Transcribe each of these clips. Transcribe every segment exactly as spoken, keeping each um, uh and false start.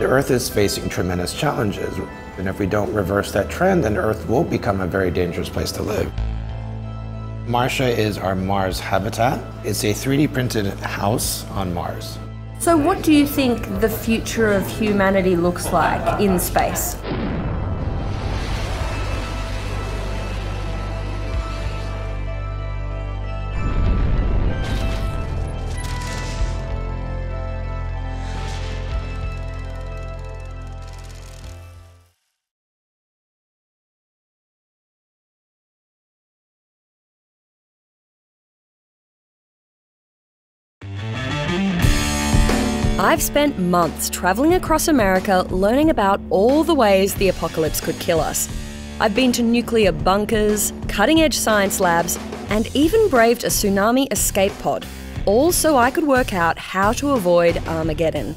The Earth is facing tremendous challenges, and if we don't reverse that trend, then Earth will become a very dangerous place to live. Marsha is our Mars habitat. It's a three D printed house on Mars. So what do you think the future of humanity looks like in space? I've spent months travelling across America learning about all the ways the apocalypse could kill us. I've been to nuclear bunkers, cutting-edge science labs, and even braved a tsunami escape pod, all so I could work out how to avoid Armageddon.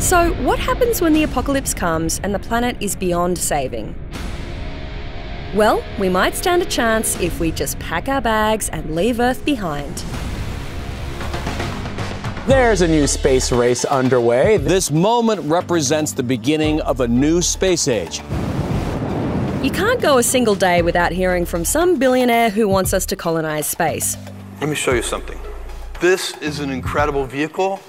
So, what happens when the apocalypse comes and the planet is beyond saving? Well, we might stand a chance if we just pack our bags and leave Earth behind. There's a new space race underway. This moment represents the beginning of a new space age. You can't go a single day without hearing from some billionaire who wants us to colonize space. Let me show you something. This is an incredible vehicle,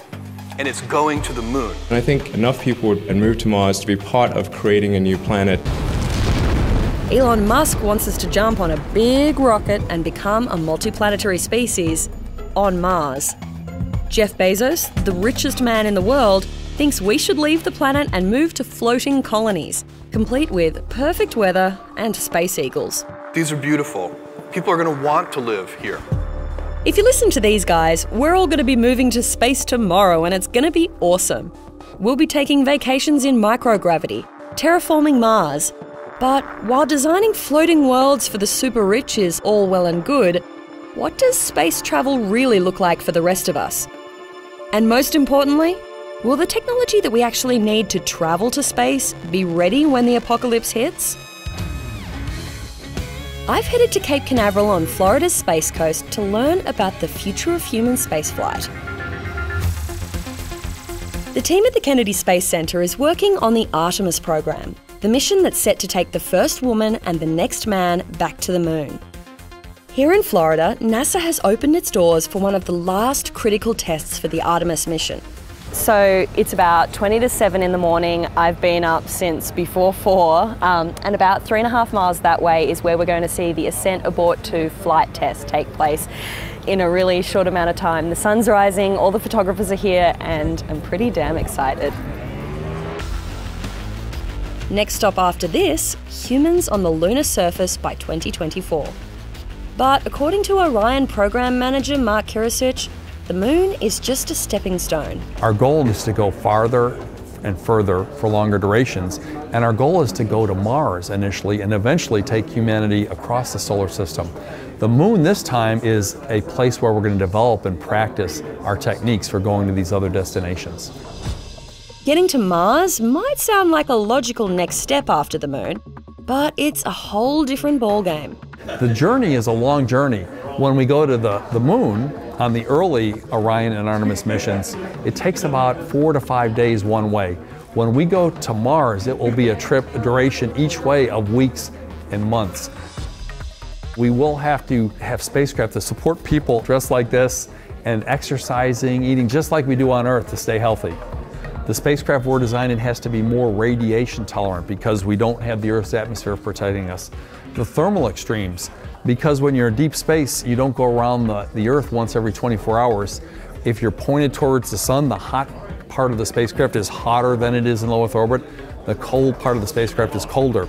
and it's going to the moon. And I think enough people would move to Mars to be part of creating a new planet. Elon Musk wants us to jump on a big rocket and become a multiplanetary species on Mars. Jeff Bezos, the richest man in the world, thinks we should leave the planet and move to floating colonies, complete with perfect weather and space eagles. These are beautiful. People are going to want to live here. If you listen to these guys, we're all going to be moving to space tomorrow and it's going to be awesome. We'll be taking vacations in microgravity, terraforming Mars. But while designing floating worlds for the super rich is all well and good, what does space travel really look like for the rest of us? And most importantly, will the technology that we actually need to travel to space be ready when the apocalypse hits? I've headed to Cape Canaveral on Florida's Space Coast to learn about the future of human spaceflight. The team at the Kennedy Space Center is working on the Artemis program, the mission that's set to take the first woman and the next man back to the moon. Here in Florida, NASA has opened its doors for one of the last critical tests for the Artemis mission. So it's about twenty to seven in the morning. I've been up since before four, um, and about three and a half miles that way is where we're going to see the ascent abort to flight test take place in a really short amount of time. The sun's rising, all the photographers are here, and I'm pretty damn excited. Next stop after this, humans on the lunar surface by twenty twenty-four. But according to Orion program manager Mark Kirisich, the moon is just a stepping stone. Our goal is to go farther and further for longer durations, and our goal is to go to Mars initially and eventually take humanity across the solar system. The moon this time is a place where we're going to develop and practice our techniques for going to these other destinations. Getting to Mars might sound like a logical next step after the moon, but it's a whole different ballgame. The journey is a long journey. When we go to the, the moon on the early Orion and Artemis missions, it takes about four to five days one way. When we go to Mars, it will be a trip a duration each way of weeks and months. We will have to have spacecraft to support people dressed like this and exercising, eating just like we do on Earth to stay healthy. The spacecraft we're designing has to be more radiation tolerant because we don't have the Earth's atmosphere protecting us. The thermal extremes, because when you're in deep space, you don't go around the, the Earth once every twenty-four hours. If you're pointed towards the sun, the hot part of the spacecraft is hotter than it is in low Earth orbit. The cold part of the spacecraft is colder.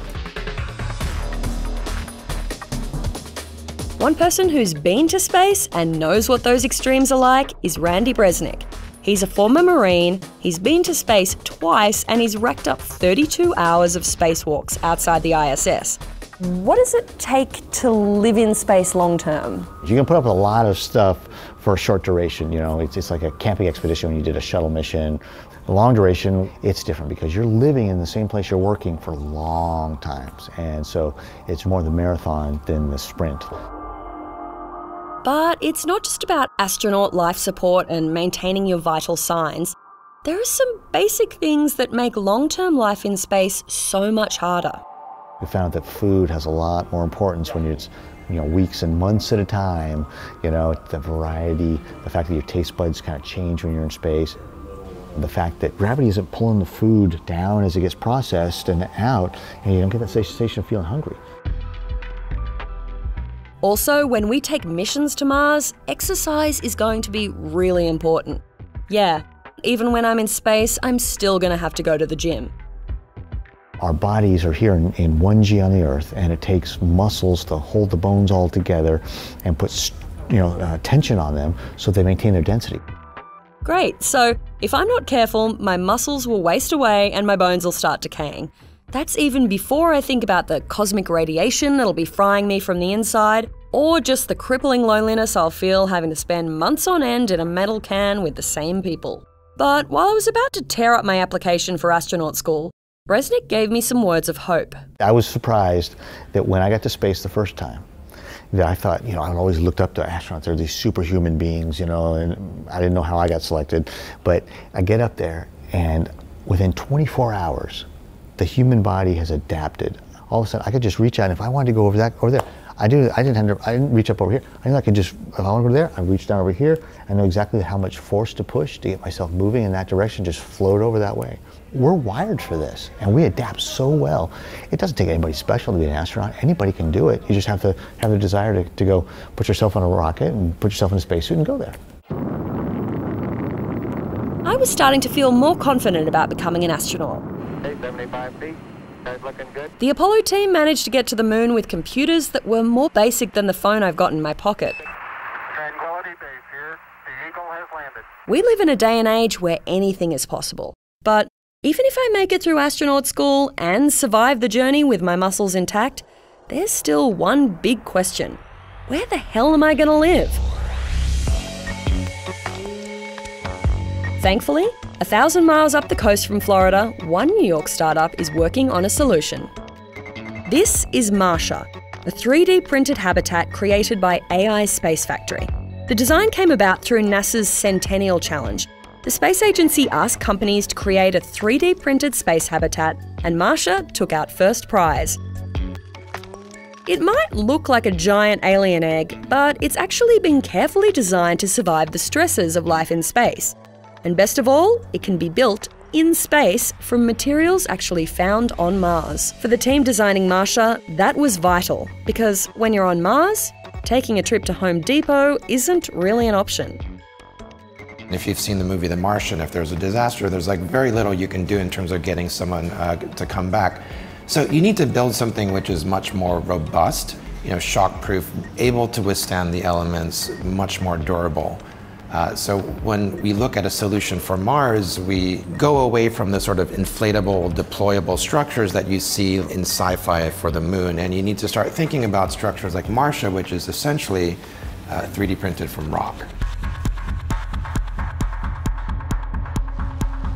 One person who's been to space and knows what those extremes are like is Randy Bresnik. He's a former Marine, he's been to space twice, and he's racked up thirty-two hours of spacewalks outside the I S S. What does it take to live in space long term? You can put up a lot of stuff for a short duration, you know, it's, it's like a camping expedition when you did a shuttle mission. The long duration, it's different because you're living in the same place you're working for long times, and so it's more the marathon than the sprint. But it's not just about astronaut life support and maintaining your vital signs. There are some basic things that make long-term life in space so much harder. We found that food has a lot more importance when it's, you know, weeks and months at a time. You know, the variety, the fact that your taste buds kind of change when you're in space. The fact that gravity isn't pulling the food down as it gets processed and out, and you don't get that sensation of feeling hungry. Also, when we take missions to Mars, exercise is going to be really important. Yeah. Even when I'm in space, I'm still going to have to go to the gym. Our bodies are here in, in one G on the Earth, and it takes muscles to hold the bones all together and put, you know, uh, tension on them so they maintain their density. Great. So if I'm not careful, my muscles will waste away and my bones will start decaying. That's even before I think about the cosmic radiation that'll be frying me from the inside, or just the crippling loneliness I'll feel having to spend months on end in a metal can with the same people. But while I was about to tear up my application for astronaut school, Bresnik gave me some words of hope. I was surprised that when I got to space the first time, that I thought, you know, I've always looked up to astronauts, they're these superhuman beings, you know, and I didn't know how I got selected. But I get up there, and within twenty-four hours, the human body has adapted. All of a sudden, I could just reach out, and if I wanted to go over that, over there, I didn't, I didn't, I didn't reach up over here. I knew I could just, if I want to go there, I reach down over here. I know exactly how much force to push to get myself moving in that direction, just float over that way. We're wired for this, and we adapt so well. It doesn't take anybody special to be an astronaut. Anybody can do it. You just have to have the desire to, to go put yourself on a rocket and put yourself in a spacesuit and go there. I was starting to feel more confident about becoming an astronaut. eight seventy-five feet. Looking good. The Apollo team managed to get to the moon with computers that were more basic than the phone I've got in my pocket. Tranquility Base here. The Eagle has landed. We live in a day and age where anything is possible. But even if I make it through astronaut school and survive the journey with my muscles intact, there's still one big question. Where the hell am I going to live? Thankfully, a thousand miles up the coast from Florida, one New York startup is working on a solution. This is Marsha, a three D printed habitat created by A I Space Factory. The design came about through NASA's Centennial Challenge. The space agency asked companies to create a three D printed space habitat, and Marsha took out first prize. It might look like a giant alien egg, but it's actually been carefully designed to survive the stresses of life in space. And best of all, it can be built in space from materials actually found on Mars. For the team designing Marsha, that was vital, because when you're on Mars, taking a trip to Home Depot isn't really an option. If you've seen the movie The Martian, if there's a disaster, there's like very little you can do in terms of getting someone uh, to come back. So you need to build something which is much more robust, you know, shock-proof, able to withstand the elements, much more durable. Uh, so when we look at a solution for Mars, we go away from the sort of inflatable, deployable structures that you see in sci-fi for the moon, and you need to start thinking about structures like Marsha, which is essentially uh, three D printed from rock.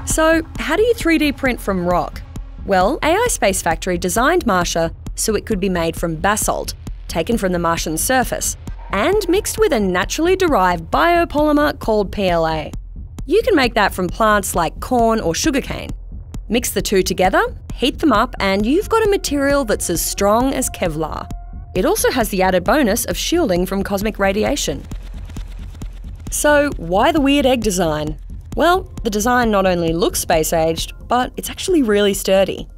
So how do you three D print from rock? Well, A I Space Factory designed Marsha so it could be made from basalt, taken from the Martian surface, and mixed with a naturally derived biopolymer called P L A. You can make that from plants like corn or sugarcane. Mix the two together, heat them up, and you've got a material that's as strong as Kevlar. It also has the added bonus of shielding from cosmic radiation. So why the weird egg design? Well, the design not only looks space-aged, but it's actually really sturdy.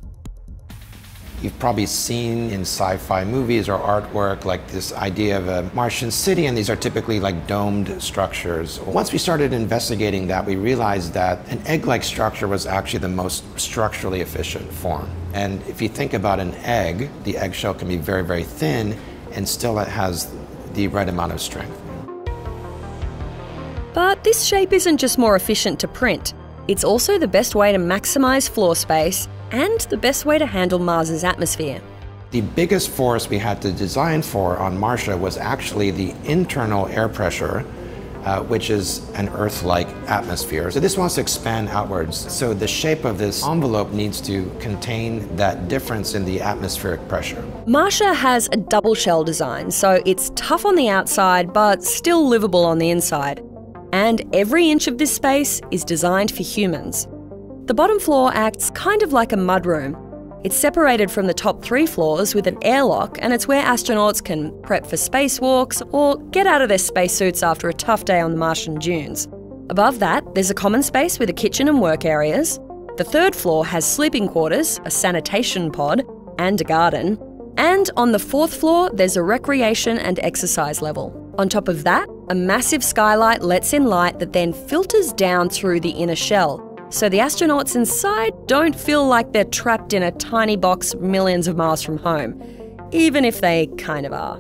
You've probably seen in sci-fi movies or artwork like this idea of a Martian city, and these are typically like domed structures. Once we started investigating that, we realized that an egg-like structure was actually the most structurally efficient form. And if you think about an egg, the eggshell can be very, very thin, and still it has the right amount of strength. But this shape isn't just more efficient to print. It's also the best way to maximize floor space and the best way to handle Mars's atmosphere. The biggest force we had to design for on Marsha was actually the internal air pressure uh, which is an Earth-like atmosphere. So this wants to expand outwards. So the shape of this envelope needs to contain that difference in the atmospheric pressure. Marsha has a double shell design, so it's tough on the outside, but still livable on the inside. And every inch of this space is designed for humans. The bottom floor acts kind of like a mudroom. It's separated from the top three floors with an airlock, and it's where astronauts can prep for spacewalks or get out of their spacesuits after a tough day on the Martian dunes. Above that, there's a common space with a kitchen and work areas. The third floor has sleeping quarters, a sanitation pod, and a garden. And on the fourth floor, there's a recreation and exercise level. On top of that, a massive skylight lets in light that then filters down through the inner shell, so the astronauts inside don't feel like they're trapped in a tiny box millions of miles from home, even if they kind of are.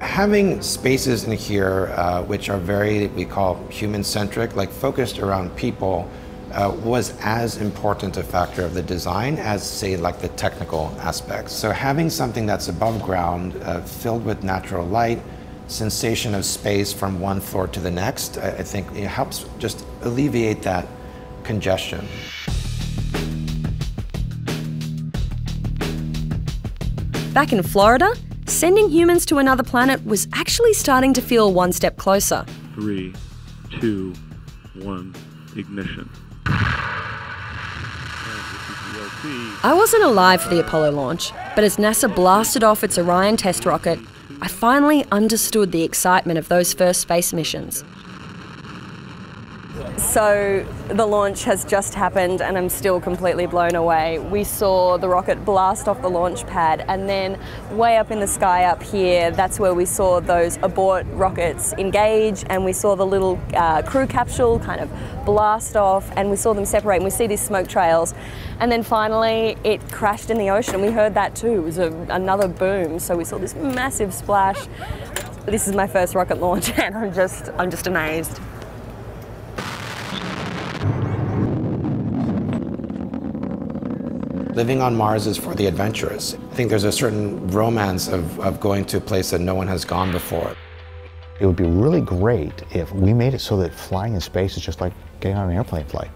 Having spaces in here uh, which are very, we call human-centric, like focused around people, uh, was as important a factor of the design as, say, like the technical aspects. So having something that's above ground, uh, filled with natural light, sensation of space from one floor to the next, I, I think it helps just alleviate that congestion. Back in Florida, sending humans to another planet was actually starting to feel one step closer. Three, two, one, ignition. I wasn't alive for the Apollo launch, but as NASA blasted off its Orion test rocket, I finally understood the excitement of those first space missions. So the launch has just happened and I'm still completely blown away. We saw the rocket blast off the launch pad, and then way up in the sky up here, that's where we saw those abort rockets engage, and we saw the little uh, crew capsule kind of blast off, and we saw them separate, and we see these smoke trails. And then finally it crashed in the ocean. We heard that too. It was a, another boom. So we saw this massive splash. This is my first rocket launch and I'm just, I'm just amazed. Living on Mars is for the adventurous. I think there's a certain romance of, of going to a place that no one has gone before. It would be really great if we made it so that flying in space is just like getting on an airplane flight.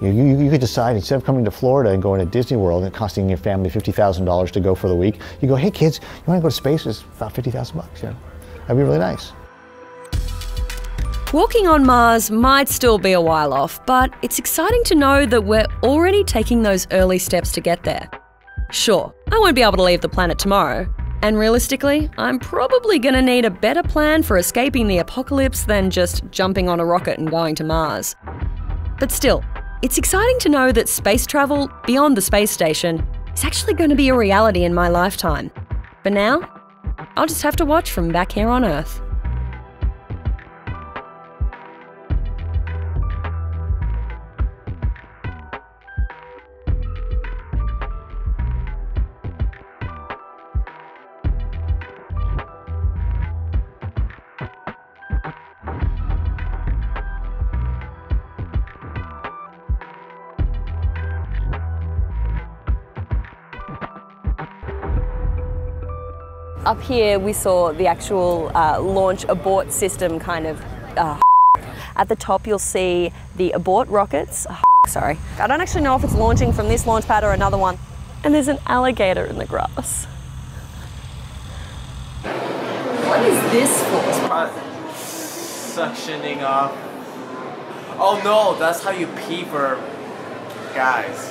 You, you, you could decide, instead of coming to Florida and going to Disney World and costing your family fifty thousand dollars to go for the week, you go, hey kids, you want to go to space? It's about fifty thousand bucks, you know? That'd be really nice. Walking on Mars might still be a while off, but it's exciting to know that we're already taking those early steps to get there. Sure, I won't be able to leave the planet tomorrow, and realistically, I'm probably going to need a better plan for escaping the apocalypse than just jumping on a rocket and going to Mars. But still, it's exciting to know that space travel beyond the space station is actually going to be a reality in my lifetime. But now, I'll just have to watch from back here on Earth. Up here we saw the actual uh, launch abort system kind of uh, at the top you'll see the abort rockets. Uh, sorry, I don't actually know if it's launching from this launch pad or another one. And there's an alligator in the grass. What is this for? Uh, suctioning up. Oh no, that's how you pee for guys.